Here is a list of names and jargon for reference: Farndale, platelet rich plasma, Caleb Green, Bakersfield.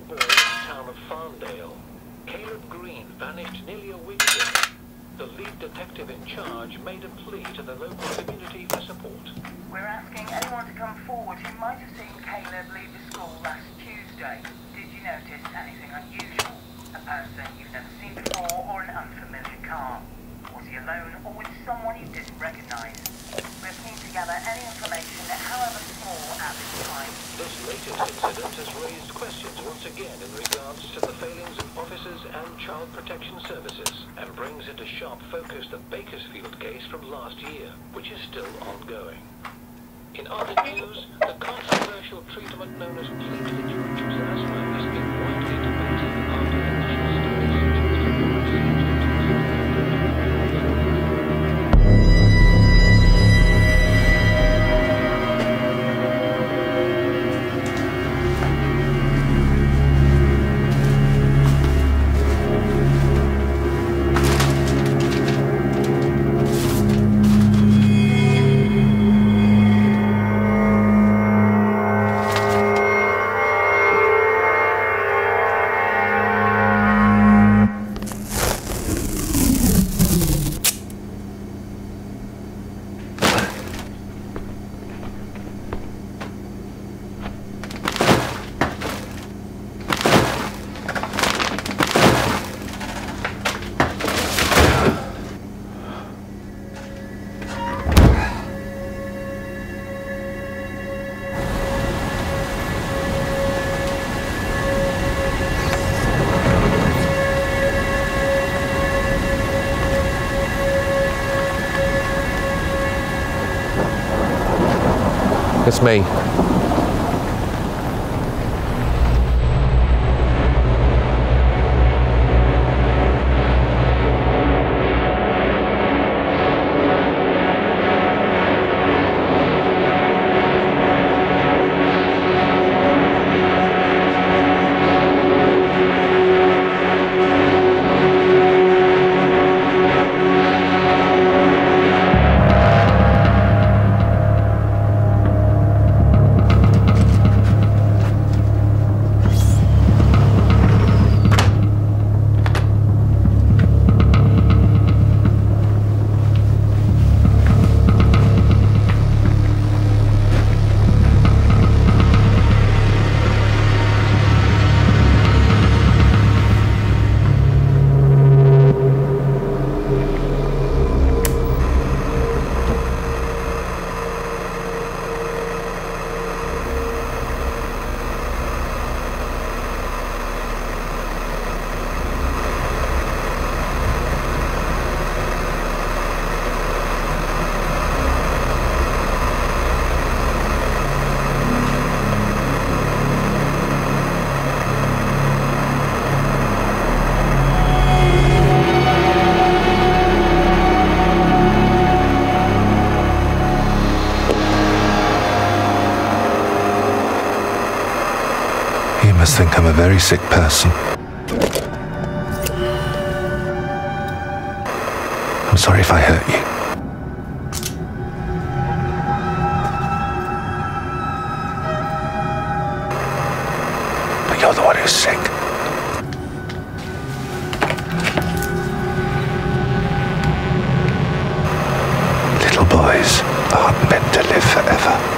young boy in the town of Farndale, Caleb Green, vanished nearly a week ago. The lead detective in charge made a plea to the local community for support. We're asking anyone to come forward who might have seen Caleb leave the school last Tuesday. Did you notice anything unusual? A person you've never seen before or an unfamiliar car? Was he alone or with someone you didn't recognise? We're keen to gather any information, however small, at this time. This latest incident has raised questions once again in regards to the failings of officers and child protection services, and brings into sharp focus the Bakersfield case from last year, which is still ongoing. In other news, the controversial treatment known as platelet rich plasma has been widely debated after the National It's me. I must think I'm a very sick person. I'm sorry if I hurt you. But you're the one who's sick. Little boys aren't meant to live forever.